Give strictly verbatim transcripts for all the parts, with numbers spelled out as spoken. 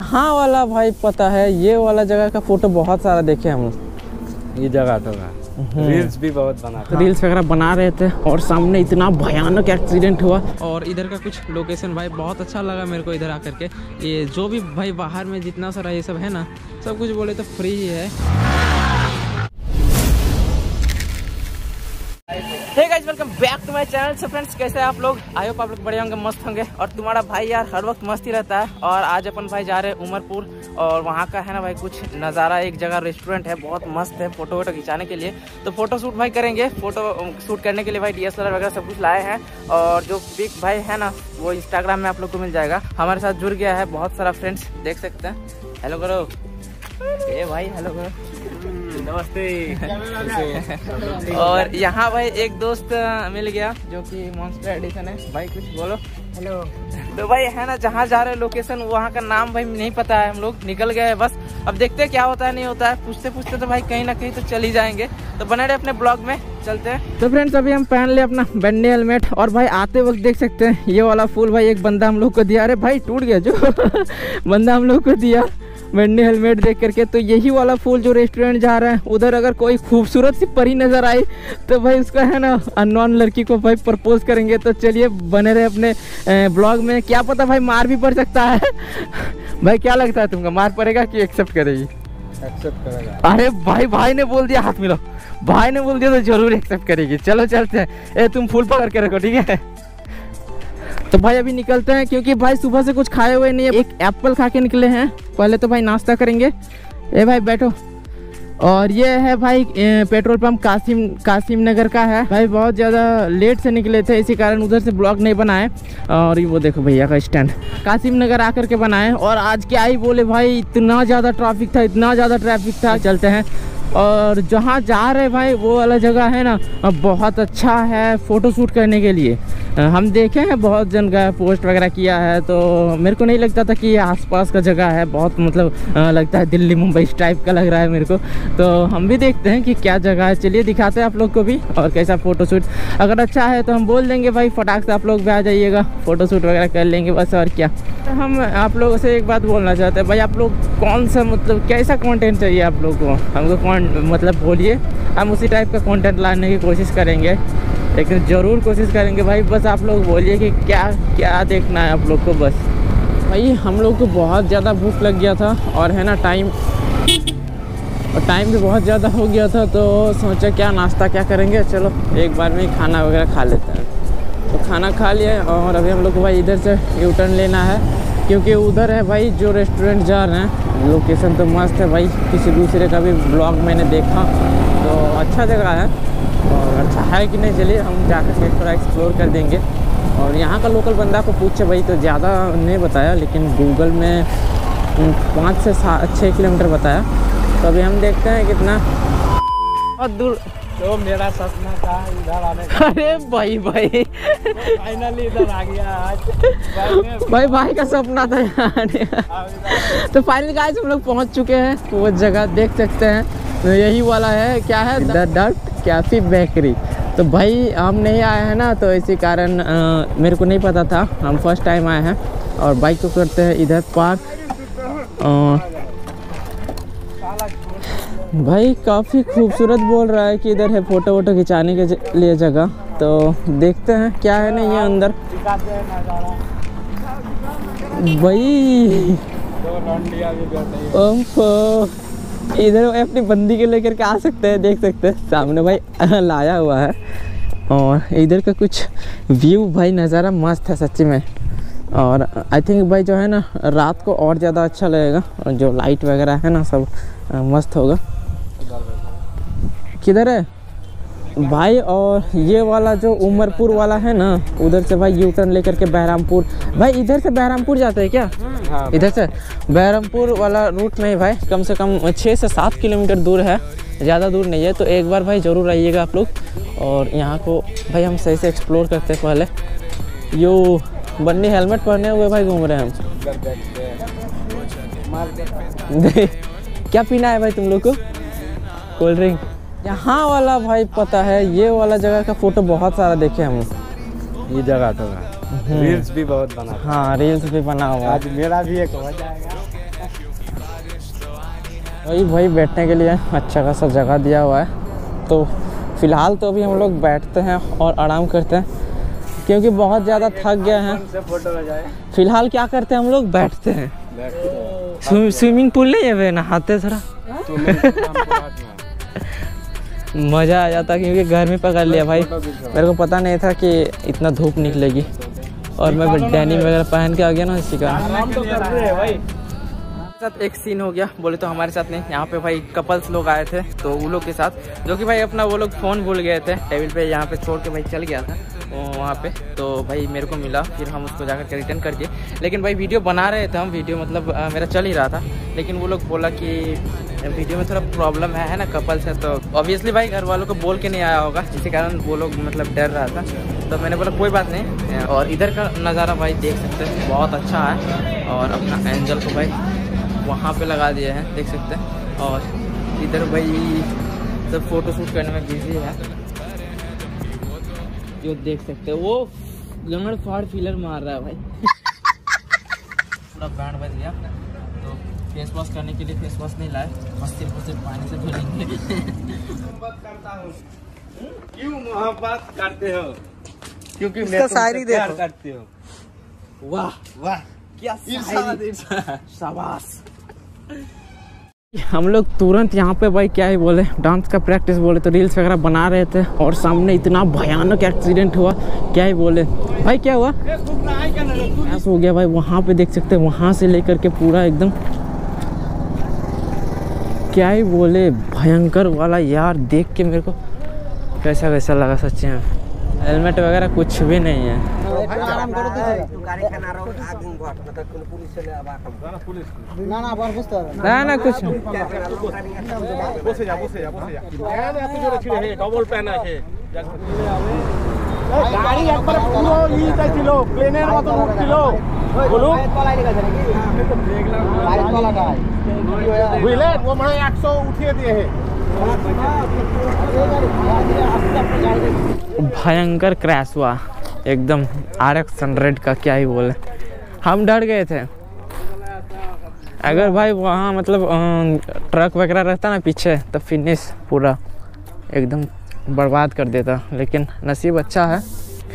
यहाँ वाला भाई पता है, ये वाला जगह का फोटो बहुत सारा देखे हम लोग। ये जगह तो रील्स भी बहुत बना रील्स वगैरह बना रहे थे और सामने इतना भयानक एक्सीडेंट हुआ। और इधर का कुछ लोकेशन भाई बहुत अच्छा लगा मेरे को इधर आकर के। ये जो भी भाई बाहर में जितना सारा ये सब है ना, सब कुछ बोले तो फ्री ही है। Hey guys, welcome back to my channel. So friends, कैसे आप लोग? आई होप आप लोग बड़े होंगे, मस्त होंगे। और तुम्हारा भाई यार हर वक्त मस्ती रहता है। और आज अपन भाई जा रहे हैं उमरपुर और वहाँ का है ना भाई कुछ नज़ारा, एक जगह रेस्टोरेंट है बहुत मस्त है फोटो वोटो खिंचाने के लिए। तो फोटो शूट भाई करेंगे। फोटो शूट करने के लिए भाई डी एस एल आर वगैरह सब कुछ लाए हैं। और जो पिक भाई है ना वो इंस्टाग्राम में आप लोग को मिल जाएगा। हमारे साथ जुड़ गया है बहुत सारा फ्रेंड्स, देख सकते हैं। हेलो करो ए भाई, हेलो करो, नमस्ते। और यहाँ भाई एक दोस्त मिल गया जो कि मॉन्स्टर एडिशन है। भाई कुछ बोलो। हेलो। तो भाई है ना जहाँ जा रहे लोकेशन वहाँ का नाम भाई नहीं पता है, हम लोग निकल गए हैं बस। अब देखते हैं क्या होता है नहीं होता है। पूछते पूछते तो भाई कहीं ना कहीं तो चल ही जाएंगे। तो बने रहे अपने ब्लॉग में, चलते हैं। तो फ्रेंड्स, अभी हम पहन ले अपना बैंडी हेलमेट। और भाई आते वक्त देख सकते हैं ये वाला फूल भाई एक बंदा हम लोग को दिया। अरे भाई टूट गया जो बंदा हम लोग को दिया बैंडी हेलमेट देख करके। तो यही वाला फूल जो रेस्टोरेंट जा रहा है उधर अगर कोई खूबसूरत सी परी नज़र आई तो भाई उसका है ना अननोन लड़की को भाई प्रपोज करेंगे। तो चलिए बने रहे अपने ब्लॉग में। क्या पता भाई मार भी पड़ सकता है। भाई क्या लगता है तुमको, मार पड़ेगा कि एक्सेप्ट करेगी? एक्सेप्ट करेगा। अरे भाई भाई ने बोल दिया हाथ मिलाओ, भाई ने बोल दिया तो जरूर एक्सेप्ट करेगी। चलो चलते हैं। ए तुम फूल पकड़ के रखो, ठीक है? तो भाई अभी निकलते हैं क्योंकि भाई सुबह से कुछ खाए हुए नहीं है। एक एप्पल खा के निकले हैं। पहले तो भाई नाश्ता करेंगे। ए भाई बैठो। और ये है भाई पेट्रोल पंप, कासिम कासिम नगर का है। भाई बहुत ज़्यादा लेट से निकले थे इसी कारण उधर से ब्लॉग नहीं बनाए। और ये वो देखो भैया का स्टैंड, कासिम नगर आकर के बनाए। और आज क्या ही बोले भाई, इतना ज़्यादा ट्रैफिक था, इतना ज़्यादा ट्रैफिक था। चलते हैं। और जहाँ जा रहे भाई वो वाला जगह है ना बहुत अच्छा है फ़ोटो शूट करने के लिए। हम देखे हैं बहुत जन का पोस्ट वगैरह किया है। तो मेरे को नहीं लगता था कि ये आसपास का जगह है। बहुत मतलब लगता है दिल्ली मुंबई इस टाइप का लग रहा है मेरे को। तो हम भी देखते हैं कि क्या जगह है। चलिए दिखाते हैं आप लोग को भी और कैसा फ़ोटोशूट। अगर अच्छा है तो हम बोल देंगे भाई, फटाक से आप लोग भी आ जाइएगा, फ़ोटोशूट वगैरह कर लेंगे बस। और क्या, हम आप लोगों से एक बात बोलना चाहते हैं भाई, आप लोग कौन सा मतलब कैसा कॉन्टेंट चाहिए आप लोग को, हमको कौन मतलब बोलिए, हम उसी टाइप का कॉन्टेंट लाने की कोशिश करेंगे। लेकिन ज़रूर कोशिश करेंगे भाई, बस आप लोग बोलिए कि क्या क्या देखना है आप लोग को बस। भाई हम लोग को बहुत ज़्यादा भूख लग गया था और है ना टाइम और टाइम भी बहुत ज़्यादा हो गया था। तो सोचा क्या नाश्ता क्या करेंगे, चलो एक बार में खाना वगैरह खा लेते हैं। तो खाना खा लिए और अभी हम लोग को भाई इधर से यू टर्न लेना है क्योंकि उधर है भाई जो रेस्टोरेंट जा रहे हैं। लोकेशन तो मस्त है भाई, किसी दूसरे का भी ब्लॉग मैंने देखा तो अच्छा जगह है और अच्छा है कि नहीं। चलिए हम जाकर के थोड़ा एक्सप्लोर कर देंगे। और यहाँ का लोकल बंदा को पूछे भाई तो ज़्यादा नहीं बताया, लेकिन गूगल में पाँच से सात छः किलोमीटर बताया। तो अभी हम देखते हैं कितना और दूर। तो मेरा सपना था इधर आने का। अरे भाई भाई फाइनली इधर आ गया आज भाई, भाई भाई का सपना था आने का। तो फाइनली गाइस हम लोग पहुँच चुके हैं वो जगह, देख सकते हैं। तो यही वाला है, क्या है, द डट कैफी बेकरी। तो भाई हम नहीं आए हैं ना तो इसी कारण आ, मेरे को नहीं पता था, हम फर्स्ट टाइम आए हैं। और बाइक को करते हैं इधर पार्क। और भाई काफ़ी खूबसूरत बोल रहा है कि इधर है फ़ोटो वोटो खिंचाने के लिए जगह। तो देखते हैं क्या है ना ये अंदर। भाई ओम्फो, इधर वो अपनी बंदी के लेकर के आ सकते हैं, देख सकते हैं सामने भाई लाया हुआ है। और इधर का कुछ व्यू भाई नज़ारा मस्त है सच्ची में। और आई थिंक भाई जो है ना रात को और ज़्यादा अच्छा लगेगा और जो लाइट वगैरह है ना सब मस्त होगा। किधर है भाई? और ये वाला जो उमरपुर वाला है ना उधर से भाई यू टर्न लेकर के बहरामपुर। भाई इधर से बहरामपुर जाते हैं क्या? इधर से बहरामपुर वाला रूट में भाई कम से कम छः से सात किलोमीटर दूर है, ज़्यादा दूर नहीं है। तो एक बार भाई ज़रूर आइएगा आप लोग। और यहाँ को भाई हम सही से एक्सप्लोर करते हैं। पहले यो बन्नी हेलमेट पहने हुए भाई घूम रहे हैं हम। क्या पीना है भाई तुम लोग को? Cold drink. यहाँ वाला भाई पता है, ये वाला जगह का फोटो बहुत सारा देखे हम। ये जगह तो रील्स भी बहुत बना, हाँ रील्स भी बना हुआ। आज मेरा भी एक हो जाएगा। वही भाई बैठने के लिए अच्छा खासा जगह दिया हुआ है। तो फ़िलहाल तो अभी हम लोग बैठते हैं और आराम करते हैं क्योंकि बहुत ज़्यादा थक गए हैं। फ़िलहाल क्या करते हैं हम लोग बैठते हैं। स्विमिंग पूल नहीं है भाई, नहाते थोड़ा मज़ा आ जाता क्योंकि घर में पकड़ लिया भाई। मेरे को पता नहीं था कि इतना धूप निकलेगी और मैं डेनिम वगैरह पहन के आ गया ना, इसी का साथ एक सीन हो गया। बोले तो हमारे साथ नहीं, यहाँ पे भाई कपल्स लोग आए थे तो वो लोग के साथ जो कि भाई अपना वो लोग फ़ोन भूल गए थे टेबल पे, यहाँ पे छोड़ के भाई चल गया था वहाँ पे। तो भाई मेरे को मिला, फिर हम उसको जाकर के रिटर्न करके, लेकिन भाई वीडियो बना रहे थे हम, वीडियो मतलब आ, मेरा चल ही रहा था, लेकिन वो लोग बोला कि वीडियो में थोड़ा प्रॉब्लम है, है ना, कपल्स है तो ऑब्वियसली भाई घर वालों को बोल के नहीं आया होगा, जिसके कारण वो लोग मतलब डर रहा था। तो मैंने बोला कोई बात नहीं। और इधर का नज़ारा भाई देख सकते हैं, बहुत अच्छा है। और अपना एंजल को भाई वहाँ पे लगा दिए हैं, देख सकते हैं। और इधर भाई सब फोटो शूट करने में बिजी है, जो देख सकते हैं। वो लंगड़ फाड़ फीलर मार रहा है भाई पूरा बैंड बज गया। तो फेस वॉश करने के लिए फेस वॉश नहीं लाए, बस सिर्फ और सिर्फ पानी से धुलेंगे। क्यों मोहब्बत करते हो? क्योंकि मैं शायरी देखो करते हो। वाह वाह क्या शाबाश। हम लोग तुरंत यहाँ पे भाई क्या ही बोले, डांस का प्रैक्टिस बोले तो रील्स वगैरह बना रहे थे और सामने इतना भयानक एक्सीडेंट हुआ, क्या ही बोले भाई। क्या हुआ? ऐसा हो गया भाई, वहाँ पे देख सकते हैं, वहाँ से लेकर के पूरा एकदम क्या ही बोले भयंकर वाला। यार देख के मेरे को कैसा कैसा लगा सच्चे में। हेलमेट वगैरह कुछ भी नहीं है। ना ना कुछ भयंकर क्रैश हुआ एकदम आर एक्स हंड्रेड का, क्या ही बोले, हम डर गए थे। अगर भाई वहाँ मतलब ट्रक वगैरह रहता ना पीछे तो फिनिश पूरा एकदम बर्बाद कर देता, लेकिन नसीब अच्छा है,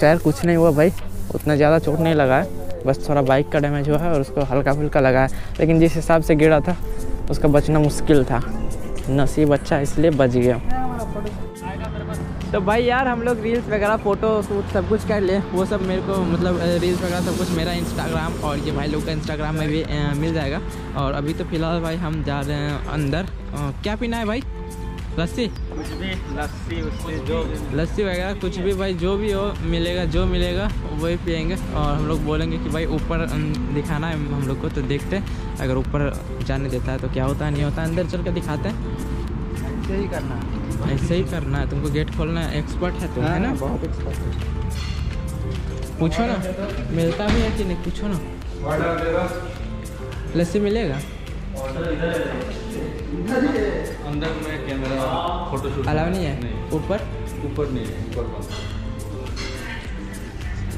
खैर कुछ नहीं हुआ भाई, उतना ज़्यादा चोट नहीं लगा है, बस थोड़ा बाइक का डैमेज हुआ है और उसको हल्का फुल्का लगा है, लेकिन जिस हिसाब से गिरा था उसका बचना मुश्किल था, नसीब अच्छा इसलिए बच गया। तो भाई यार हम लोग रील्स वगैरह फ़ोटो शूट सब कुछ कर ले, वो सब मेरे को मतलब रील्स वगैरह सब कुछ मेरा इंस्टाग्राम और ये भाई लोग का इंस्टाग्राम में भी आ, मिल जाएगा। और अभी तो फ़िलहाल भाई हम जा रहे हैं अंदर। आ, क्या पीना है भाई? लस्सी कुछ भी, लस्सी उससे जो लस्सी वगैरह कुछ भी भाई, जो भी हो मिलेगा, जो मिलेगा वही पियेंगे। और हम लोग बोलेंगे कि भाई ऊपर दिखाना है हम लोग को, तो देखते हैं अगर ऊपर जाने देता है तो क्या होता है, नहीं होता, अंदर चल कर दिखाते हैं। ऐसे ही करना है, ऐसे ही करना है, तुमको गेट खोलना है, एक्सपर्ट है तुम, है ना, बहुत एक्सपर्ट है। पूछो ना मिलता भी है कि नहीं, पूछो ना लस्सी मिलेगा। अंदर में कैमरा फोटोशूट अलाउ नहीं है, ऊपर ऊपर नहीं है, ऊपर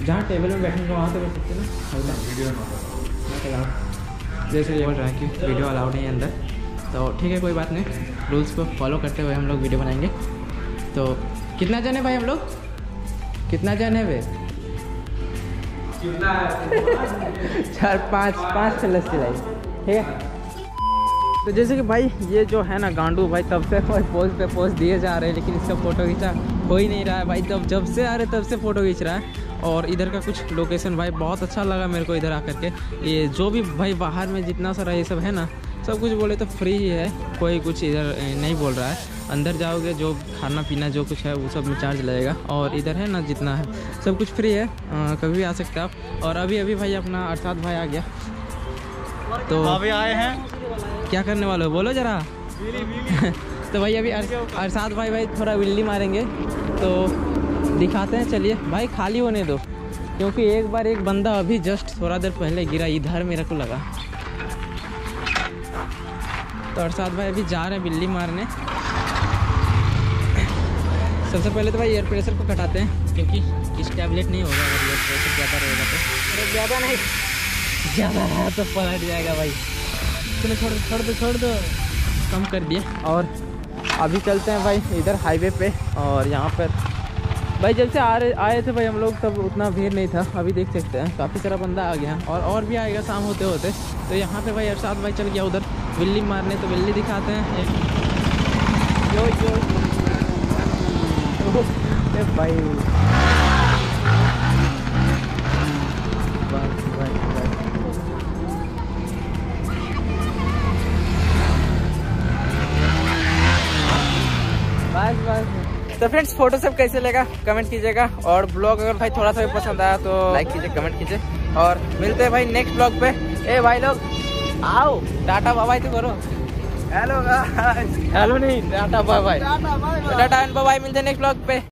जहाँ टेबल में बैठेंगे वहाँ तो बैठ सकते हैं ना, जैसे बोल रहा है कि वीडियो अलाउ नहीं है अंदर, तो ठीक है कोई बात नहीं, रूल्स को फॉलो करते हुए हम लोग वीडियो बनाएंगे। तो कितना जन है भाई हम लोग, कितना जन है वे? चार पाँच पाँच से लस्सी लाई, ठीक है। तो जैसे कि भाई ये जो है ना गांडू भाई, तब से भाई पोस्ट पे पोस्ट दिए जा रहे हैं, लेकिन इसका फ़ोटो खींचा हो ही नहीं रहा है भाई, तब जब से आ रहे तब से फ़ोटो खींच रहा है। और इधर का कुछ लोकेशन भाई बहुत अच्छा लगा मेरे को, इधर आकर के ये जो भी भाई बाहर में जितना सारा ये सब है ना, सब कुछ बोले तो फ्री ही है, कोई कुछ इधर नहीं बोल रहा है। अंदर जाओगे जो खाना पीना जो कुछ है वो सब में चार्ज लगेगा, और इधर है ना जितना है सब कुछ फ्री है, आ, कभी भी आ सकते हैं आप। और अभी अभी भाई अपना अर्थात भाई आ गया, तो अभी आए हैं क्या करने वाले हो बोलो जरा तो भाई अभी अर्थात भाई भाई थोड़ा बिल्ली मारेंगे तो दिखाते हैं, चलिए भाई खाली होने दो, क्योंकि एक बार एक बंदा अभी जस्ट थोड़ा देर पहले गिरा इधर, मेरे को लगा। तो अरसाद भाई अभी जा रहे हैं बिल्ली मारने। सबसे पहले तो भाई एयर प्रेशर को घटाते हैं, क्योंकि इस टैबलेट नहीं होगा, अगर एयर प्रेशर ज़्यादा रहेगा तो अरे ज़्यादा नहीं ज़्यादा है तो पलट जाएगा भाई। चलो छोड़ छोड़ दो छोड़ दो कम कर दिए और अभी चलते हैं भाई इधर हाईवे पे। और यहाँ पर भाई जब से आ रहे आए थे भाई हम लोग तब उतना भीड़ नहीं था, अभी देख सकते हैं काफ़ी सारा बंदा आ गया और और भी आएगा शाम होते होते। तो यहाँ पे भाई अरसाद भाई चल गया उधर बिल्ली मारने, तो बिल्ली दिखाते हैं जो जो भाई बस बस। तो फ्रेंड्स फोटो सब कैसे लगा कमेंट कीजिएगा और ब्लॉग अगर भाई थोड़ा सा भी पसंद आया तो लाइक कीजिए, कमेंट कीजिए और मिलते हैं भाई नेक्स्ट ब्लॉग पे। ए भाई लोग आओ टाटा बाय बाय तो करो, हेलो हेलो नहीं tata bye bye, tata and bye bye, मिलते हैं नेक्स्ट ब्लॉग पे।